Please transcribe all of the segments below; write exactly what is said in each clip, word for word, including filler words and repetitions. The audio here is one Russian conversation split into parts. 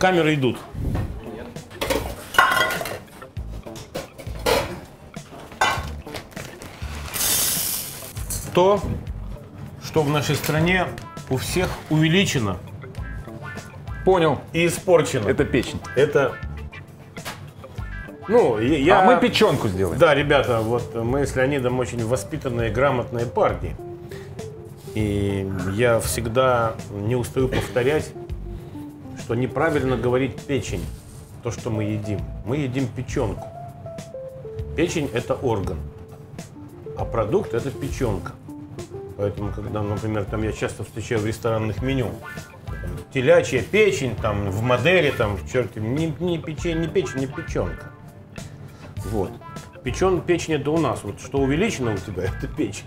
камеры идут. Нет. То, что в нашей стране у всех увеличено. Понял. И испорчено. Это печень. Это... Ну, я... А мы печенку сделаем. Да, ребята, вот мы с Леонидом очень воспитанные, грамотные парни. И я всегда не устаю повторять, что неправильно говорить печень, то, что мы едим. Мы едим печенку. Печень – это орган, а продукт – это печенка. Поэтому, когда, например, там я часто встречаю в ресторанных меню, телячья печень, там, в модели, там, в черте, не, не печень, не печень, не печенка. Вот. Печен, печень – это у нас. Вот что увеличено у тебя – это печень.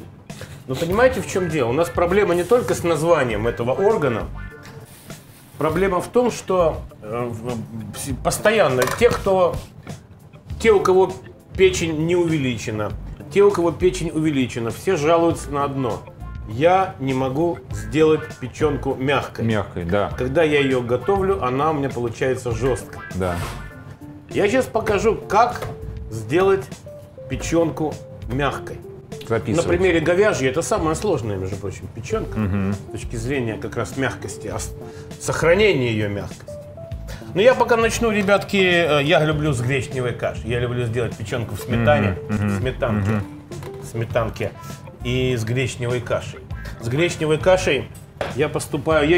Но понимаете, в чем дело? У нас проблема не только с названием этого органа. Проблема в том, что э, постоянно те, кто, те, у кого печень не увеличена, те, у кого печень увеличена, все жалуются на одно. Я не могу сделать печенку мягкой. Мягкой, да. Когда я ее готовлю, она у меня получается жесткой. Да. Я сейчас покажу, как сделать печенку мягкой. На примере говяжьей, это самая сложная, между прочим, печенка, угу. С точки зрения как раз мягкости, сохранения ее мягкости. Но я пока начну, ребятки, я люблю с гречневой кашей, я люблю сделать печенку в сметане, угу. в сметанке, угу. сметанке и с гречневой кашей. С гречневой кашей я поступаю, я,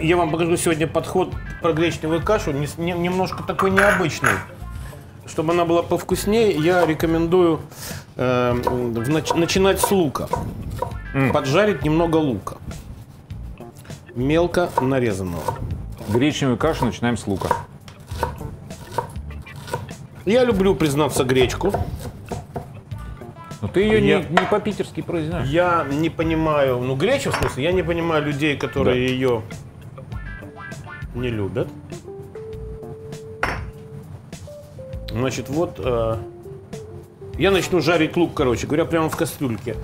я вам покажу сегодня подход про гречневую кашу, немножко такой необычный. Чтобы она была повкуснее, я рекомендую э, нач начинать с лука. Mm. Поджарить немного лука. Мелко нарезанного. Гречневую кашу начинаем с лука. Я люблю, признаться, гречку. Но ты ее я, не, не по-питерски произносишь. Я не понимаю, ну гречу в смысле, я не понимаю людей, которые да. ее не любят. Значит, вот э, я начну жарить лук, короче говоря, прямо в кастрюльке.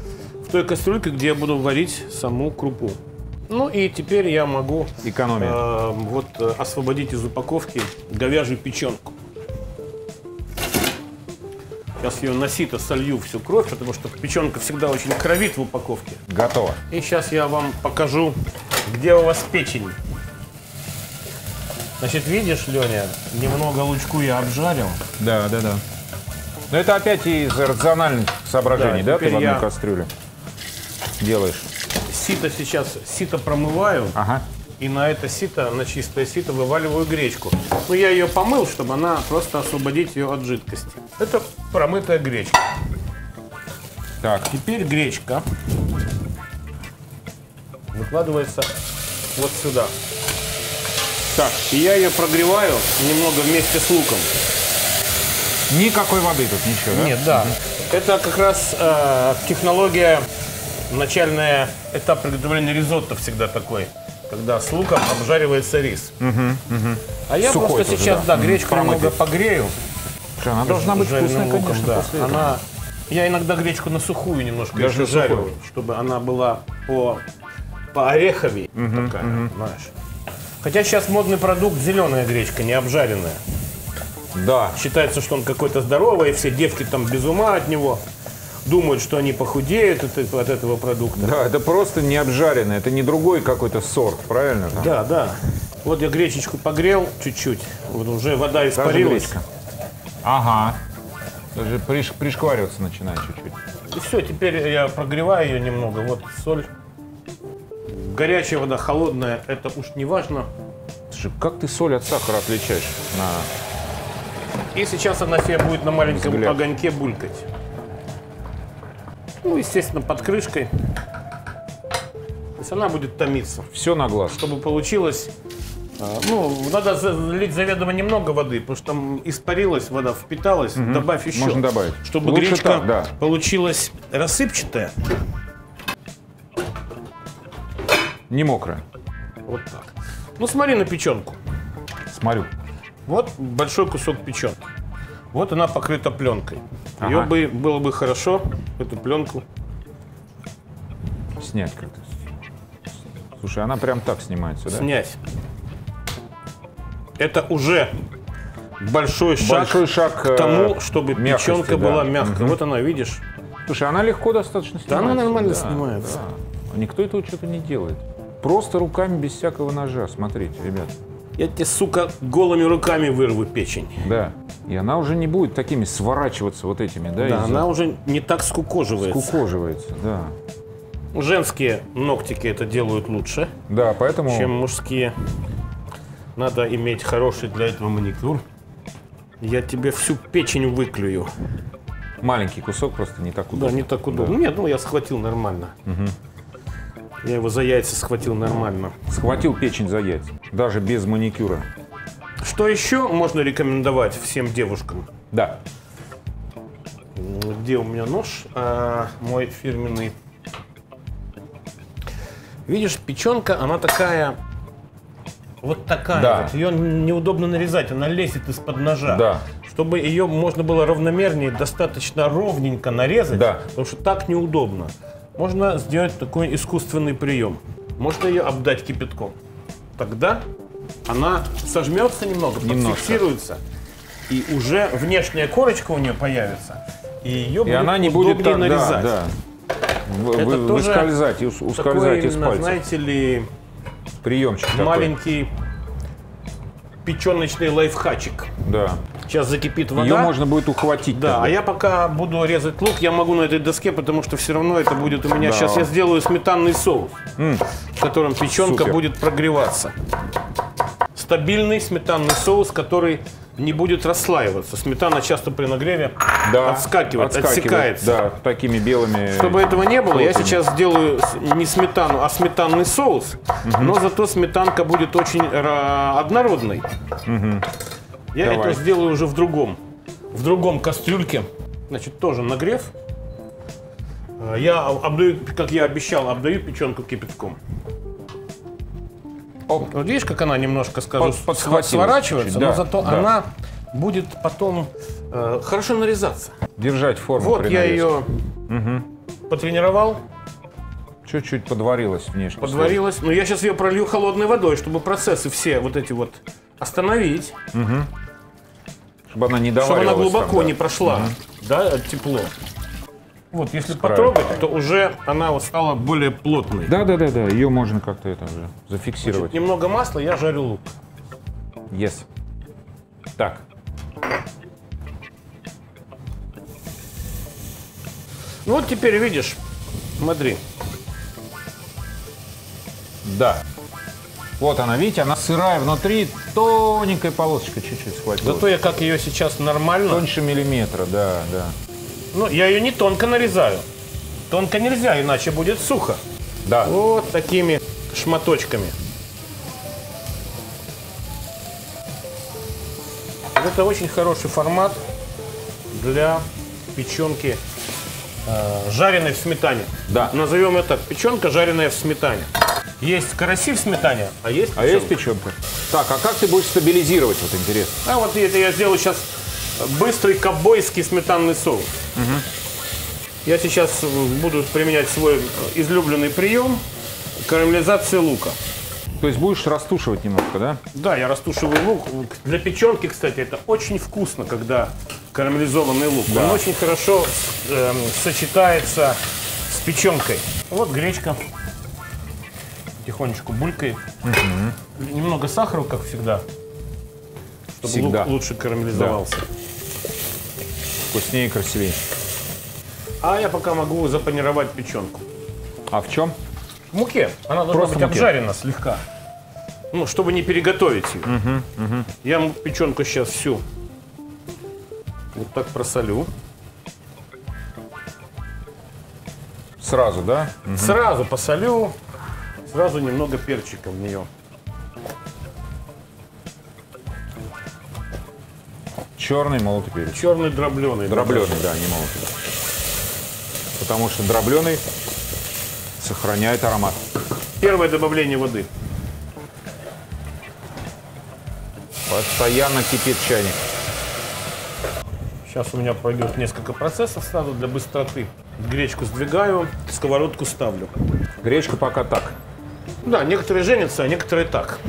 В той кастрюльке, где я буду варить саму крупу. Ну и теперь я могу э, вот, освободить из упаковки говяжью печенку. Сейчас ее на сито солью всю кровь, потому что печенка всегда очень кровит в упаковке. Готово. И сейчас я вам покажу, где у вас печень. Значит, видишь, Леня, немного лучку я обжарил. Да, да, да. Но это опять из рациональных соображений, да, да? Ты в одной кастрюле делаешь. Сито сейчас, сито промываю, ага. и на это сито, на чистое сито вываливаю гречку. Но я ее помыл, чтобы она просто освободить ее от жидкости. Это промытая гречка. Так, теперь гречка выкладывается вот сюда. Так, и я ее прогреваю немного вместе с луком. Никакой воды тут, ничего, да? Нет, да. Угу. Это как раз э, технология, начальная этап приготовления ризотто всегда такой, когда с луком обжаривается рис. Угу, угу. А я сухой просто тоже, сейчас, да, да гречку Промыть. немного погрею. Что, она должна быть вкусной, луком, конечно, да. после этого. Она... Я иногда гречку на сухую немножко Даже жарю, сухую. чтобы она была по, по ореховей угу, такая, угу. знаешь. Хотя сейчас модный продукт зеленая гречка, не обжаренная. Да. Считается, что он какой-то здоровый, и все девки там без ума от него. Думают, что они похудеют от, от этого продукта. Да, это просто не обжаренная, это не другой какой-то сорт, правильно? Там? Да, да. Вот я гречечку погрел чуть-чуть, вот уже вода испарилась. Ага. Даже приш, пришквариваться начинает чуть-чуть. И все, теперь я прогреваю ее немного, вот соль. Горячая вода, холодная, это уж не важно. Слушай, как ты соль от сахара отличаешь? На... И сейчас она себе будет на маленьком взгляд. огоньке булькать. Ну, естественно, под крышкой. То есть она будет томиться. Все на глаз. Чтобы получилось... Ну, надо залить заведомо немного воды, потому что там испарилась вода, впиталась. Угу. Добавь еще. Можно добавить. Чтобы Лучше гречка так, да. получилась рассыпчатая. Не мокрая. Вот так. Ну, смотри на печенку. Смотрю. Вот большой кусок печенки. Вот она покрыта пленкой. Ага. Ее бы, было бы хорошо, эту пленку. Снять как-то. Слушай, она прям так снимается, да? Снять. это уже большой шаг, большой шаг к тому, чтобы печенка да. была мягкой. Угу. Вот она, видишь. Слушай, она легко достаточно снимается. Да, она нормально да, снимается. Да. Никто этого что-то не делает. Просто руками без всякого ножа. Смотрите, ребят. Я тебе, сука, голыми руками вырву печень. Да. И она уже не будет такими сворачиваться вот этими, да? Да, она уже не так скукоживается. Скукоживается, да. Женские ногтики это делают лучше, да, поэтому... чем мужские. Надо иметь хороший для этого маникюр. Я тебе всю печень выклюю. Маленький кусок просто не так удобно. Да, не так удобно. Да. Нет, ну я схватил нормально. Угу. Я его за яйца схватил нормально. Схватил печень за яйца, даже без маникюра. Что еще можно рекомендовать всем девушкам? Да. Где у меня нож? А, мой фирменный. Видишь, печенка, она такая, вот такая, да. вот. Ее неудобно нарезать, она лезет из-под ножа. Да. Чтобы ее можно было равномернее, достаточно ровненько нарезать, да. потому что так неудобно. Можно сделать такой искусственный прием. Можно ее обдать кипятком. Тогда она сожмется немного, фиксируется, и уже внешняя корочка у нее появится, и ее и будет она не удобнее будет так, нарезать. Да, да. Вы, это вы, тоже выскользать, ускользать такой, из пальцев. Знаете ли, приемчик маленький такой. Печеночный лайфхачик. Да. Сейчас закипит вода. Ее можно будет ухватить. Да, тогда. А я пока буду резать лук, я могу на этой доске, потому что все равно это будет у меня. Да. Сейчас я сделаю сметанный соус, М. в котором печенка Супер. будет прогреваться. Стабильный сметанный соус, который не будет расслаиваться. Сметана часто при нагреве да, отскакивает, отскакивает, отсекается. Да, такими белыми. Чтобы этого не было, я сейчас сделаю не сметану, а сметанный соус. Угу. Но зато сметанка будет очень однородной. Угу. Я Давай. это сделаю уже в другом, в другом кастрюльке. Значит, тоже нагрев. Я обдаю, как я обещал, обдаю печенку кипятком. Оп. Вот видишь, как она немножко, скажу, Под, сворачивается, да, но зато да. она будет потом э, хорошо нарезаться. Держать форму Вот при я нарезке. ее угу. потренировал. Чуть-чуть подварилась внешне. Подварилась. Сложно. Но я сейчас ее пролью холодной водой, чтобы процессы все вот эти вот остановить. Угу. Чтобы она не доварилась. Чтобы она глубоко там, да. не прошла, угу. да, тепло. Вот, если Правильно. потрогать, то уже она вот стала более плотной. Да-да-да, ее можно как-то это уже зафиксировать. Значит, немного масла, я жарю лук. Yes. Так. Ну вот теперь видишь, смотри. Да. Вот она, видите, она сырая внутри, тоненькая полосочка чуть-чуть схватила. Зато я как ее сейчас нормально. Тоньше миллиметра, да, да. Ну, я ее не тонко нарезаю. Тонко нельзя, иначе будет сухо. Да. Вот такими шматочками. Это очень хороший формат для печенки, э, жареной в сметане. Да. Назовем это печенка, жареная в сметане. Есть караси в сметане, а есть печенка. А есть печенка. Так, а как ты будешь стабилизировать, вот интересно? А вот это я сделаю сейчас... Быстрый ковбойский сметанный соус. Угу. Я сейчас буду применять свой излюбленный прием – карамелизация лука. То есть будешь растушивать немножко, да? Да, я растушиваю лук. Для печенки, кстати, это очень вкусно, когда карамелизованный лук. Да. Он очень хорошо э, сочетается с печенкой. Вот гречка тихонечку булькает. Угу. Немного сахара, как всегда. Чтобы Всегда. лук лучше карамелизовался. Да. Вкуснее и красивее. А я пока могу запанировать печенку. А в чем? В муке. Она должна Просто быть муке. обжарена слегка. Ну, чтобы не переготовить ее. Угу, угу. Я печенку сейчас всю вот так просолю. Сразу, да? Угу. Сразу посолю. Сразу немного перчика в нее. Черный молотый перец. Черный дробленый. Дробленый, да, да не молотый. Потому что дробленый сохраняет аромат. Первое добавление воды. Постоянно кипит чайник. Сейчас у меня пройдет несколько процессов сразу для быстроты. Гречку сдвигаю, сковородку ставлю. Гречку пока так. Да, некоторые женятся, а некоторые так.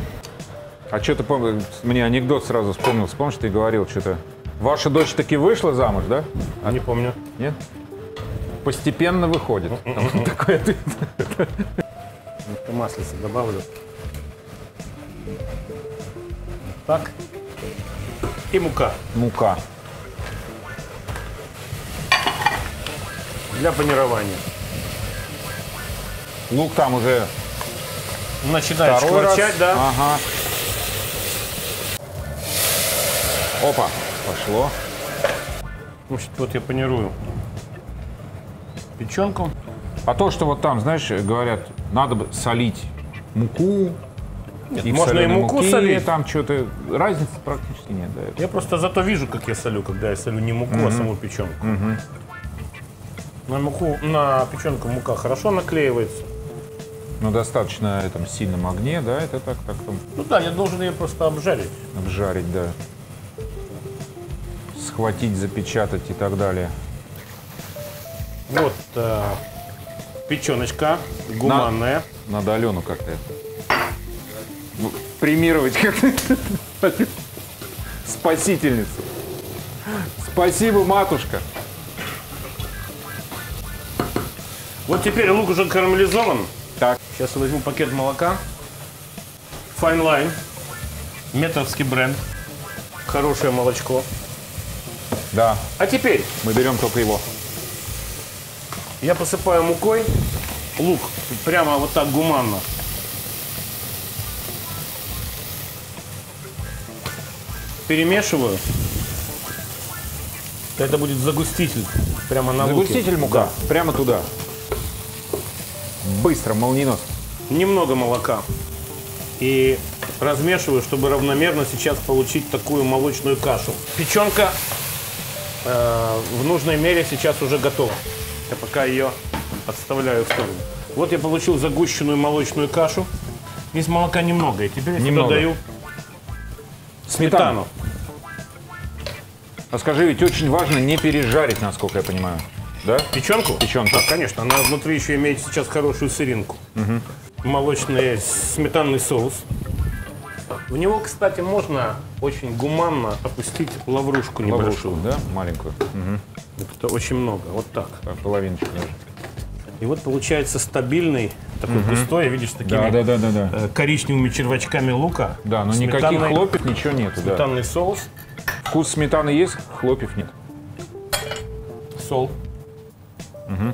А что ты помнишь? Мне анекдот сразу вспомнился. Помнишь, ты говорил что-то? Ваша дочь таки вышла замуж, да? А не помню. Нет? Постепенно выходит. Такой ответ. Маслица добавлю. Так. И мука. Мука. Для панирования. Лук там уже начинает шкварчать, да? Ага. Опа, пошло. Значит, вот я панирую печенку. А то, что вот там, знаешь, говорят, надо бы солить муку. Нет, и можно и муку муки, солить. Там что-то разницы практически нет. Да, я понимаю. Просто зато вижу, как я солю, когда я солю не муку, mm-hmm. а саму печенку. Mm-hmm. На муку, на печенку мука хорошо наклеивается. Ну, достаточно там сильном огне, да? Это так, так там. Ну да, я должен ее просто обжарить. Обжарить, да. Схватить, запечатать и так далее. Вот э, печеночка гуманная. На, надо Алену как-то премировать как-то. Спасительницу. Спасибо, матушка. Вот теперь лук уже карамелизован. Так. Сейчас я возьму пакет молока. Fine Line. Метровский бренд. Хорошее молочко. Да. А теперь мы берем только его. Я посыпаю мукой лук. Прямо вот так гуманно. Перемешиваю. Это будет загуститель прямо на луке. Загуститель мука. Да. Прямо туда. Быстро, молниеносно. Немного молока. И размешиваю, чтобы равномерно сейчас получить такую молочную кашу. Печенка э, в нужной мере сейчас уже готова. Я пока ее отставляю в сторону. Вот я получил загущенную молочную кашу. Здесь молока немного. И теперь я немного. сюда даю сметану. сметану. А скажи, ведь очень важно не пережарить, насколько я понимаю. Да? Печенку? Печенку. Да, конечно. Она внутри еще имеет сейчас хорошую сыринку. Угу. Молочный сметанный соус. В него, кстати, можно очень гуманно опустить лаврушку небольшую. Лаврушку, да? Маленькую. Угу. Это очень много. Вот так. Так, половиночку. И вот получается стабильный, такой угу. густой, видишь, такими да, да, да, да, да. коричневыми червячками лука. Да, но сметанный, никаких хлопьев, ничего нет. Сметанный да. соус. Вкус сметаны есть, хлопьев нет. Соль. Угу.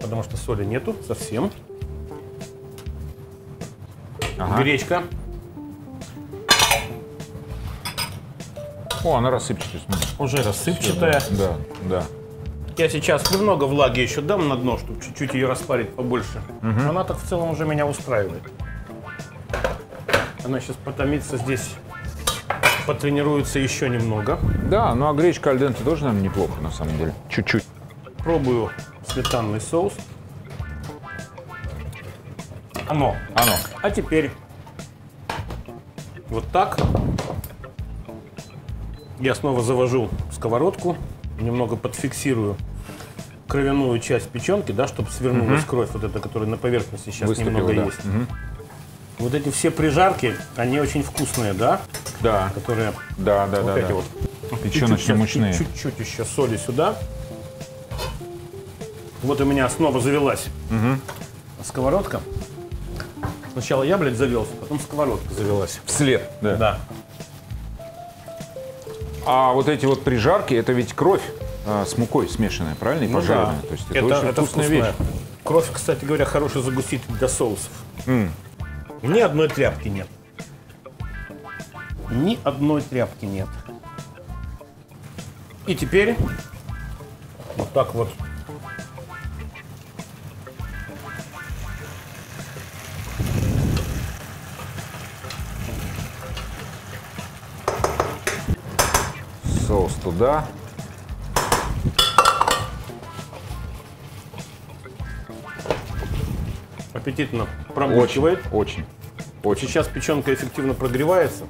Потому что соли нету совсем. Ага. Гречка. О, она рассыпчатая. Уже рассыпчатая. Да, да. Я сейчас немного влаги еще дам на дно, чтобы чуть-чуть ее распарить побольше. Угу. Она так в целом уже меня устраивает. Она сейчас потомится здесь, потренируется еще немного. Да, ну а гречка аль денте тоже, наверное, неплохо на самом деле. Чуть-чуть. Пробую сметанный соус. Оно. Оно. А теперь вот так. Я снова завожу сковородку, немного подфиксирую кровяную часть печенки, да, чтобы свернулась угу. кровь, вот эта, которая на поверхности сейчас выступила, немного да. есть. Угу. Вот эти все прижарки, они очень вкусные, да? Да. Которые да, да, вот да, эти да. вот. Печеночно-мучные. Чуть-чуть еще соли сюда. Вот у меня снова завелась угу. сковородка. Сначала я, блядь, завелся, потом сковородка завелась. Вслед, да. да. А вот эти вот прижарки, это ведь кровь а, с мукой смешанная, правильно? И ну пожарная. Да. То есть это, это очень это вкусная, вкусная вещь. Кровь, кстати говоря, хороший загуститель для соусов. Mm. Ни одной тряпки нет. Ни одной тряпки нет. И теперь вот так вот. Соус туда. Аппетитно промочивает. Очень, очень, очень. Сейчас печенка эффективно прогревается.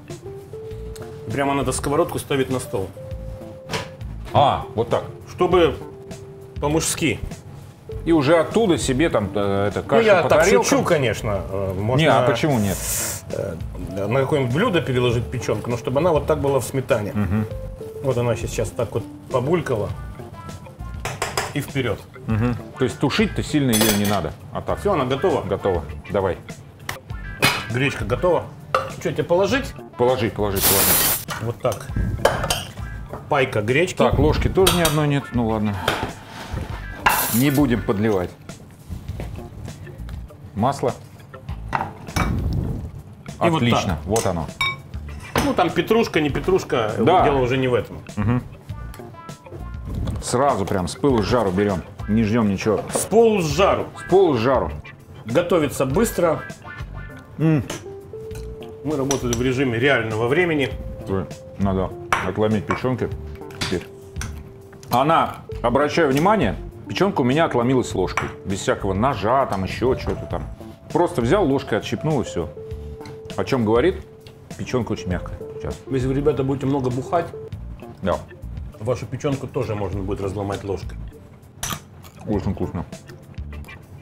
Прямо надо сковородку ставить на стол. А, вот так. Чтобы по-мужски и уже оттуда себе там это, кашу, ну, я по так тарелкам. Шучу, конечно. Можно... Не, а почему нет? На какое-нибудь блюдо переложить печенку, но чтобы она вот так была в сметане. Угу. Вот она сейчас так вот побулькала. И вперед. Угу. То есть тушить-то сильно ее не надо. А так. Все, она готова? Готова. Давай. Гречка готова. Что, тебе положить? Положи, положи, положи. Вот так. Пайка гречки. Так, ложки тоже ни одной нет. Ну ладно. Не будем подливать. Масло. И отлично. Вот, вот оно. Ну там петрушка, не петрушка. Да. Дело уже не в этом. Угу. Сразу прям с пылу с жару берем. Не ждем ничего. С полу с жару. С полу с жару. Готовится быстро. М. Мы работали в режиме реального времени. Надо отломить печенки. Теперь. Она, обращаю внимание, печенка у меня отломилась ложкой. Без всякого ножа, там еще что-то там. Просто взял ложкой, отщипнул и все. О чем говорит? Печенка очень мягкая. Сейчас. Если вы, ребята, будете много бухать, да. Вашу печенку тоже можно будет разломать ложкой. Очень вкусно.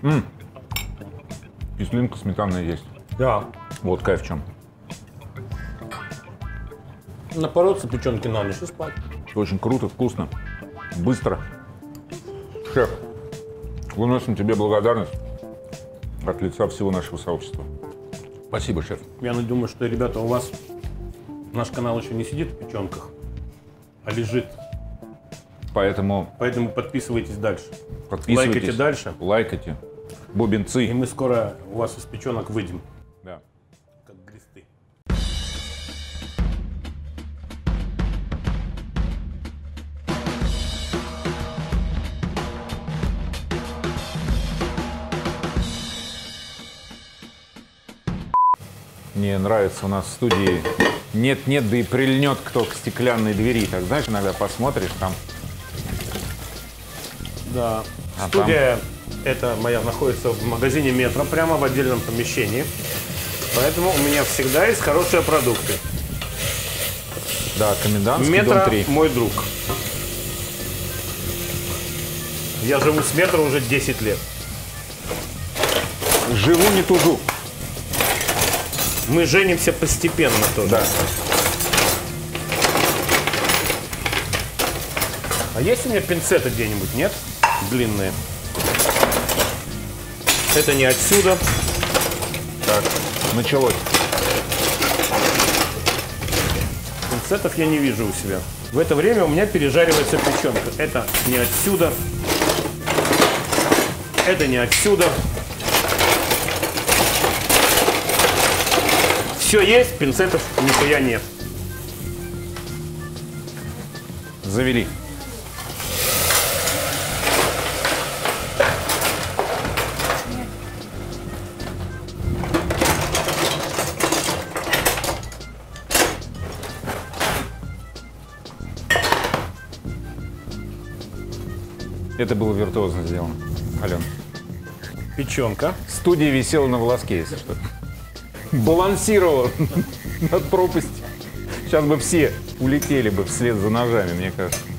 М-м. Кислинка сметанная есть. Да. Вот кайф в чем. Напороться печенки на ночь и спать. Очень круто, вкусно, быстро. Шеф, выносим тебе благодарность от лица всего нашего сообщества. Спасибо, шеф. Я думаю, что, ребята, у вас наш канал еще не сидит в печенках, а лежит. Поэтому... Поэтому подписывайтесь дальше. Подписывайтесь. Лайкайте дальше. Лайкайте. Бубенцы. И мы скоро у вас из печенок выйдем. Да. Как глисты. Мне нравится у нас в студии. Нет-нет, да и прильнет кто к стеклянной двери. Так, знаешь, иногда посмотришь там. Да. А студия там... эта моя находится в магазине «Метро», прямо в отдельном помещении. Поэтому у меня всегда есть хорошие продукты. Да, комендантский «Метро», дом три. Мой друг. Я живу с «Метро» уже десять лет. Живу, не тужу. Мы женимся постепенно тоже. Да. А есть у меня пинцеты где-нибудь, нет? Длинные. Это не отсюда. Так, началось. Пинцетов я не вижу у себя. В это время у меня пережаривается печенка. Это не отсюда. Это не отсюда. Все есть, пинцетов нихуя нет. Завели. Это было виртуозно сделано, Алена. Печенка. Студия висела на волоске, если что. Балансировал над пропастью. Сейчас бы все улетели бы вслед за ножами, мне кажется.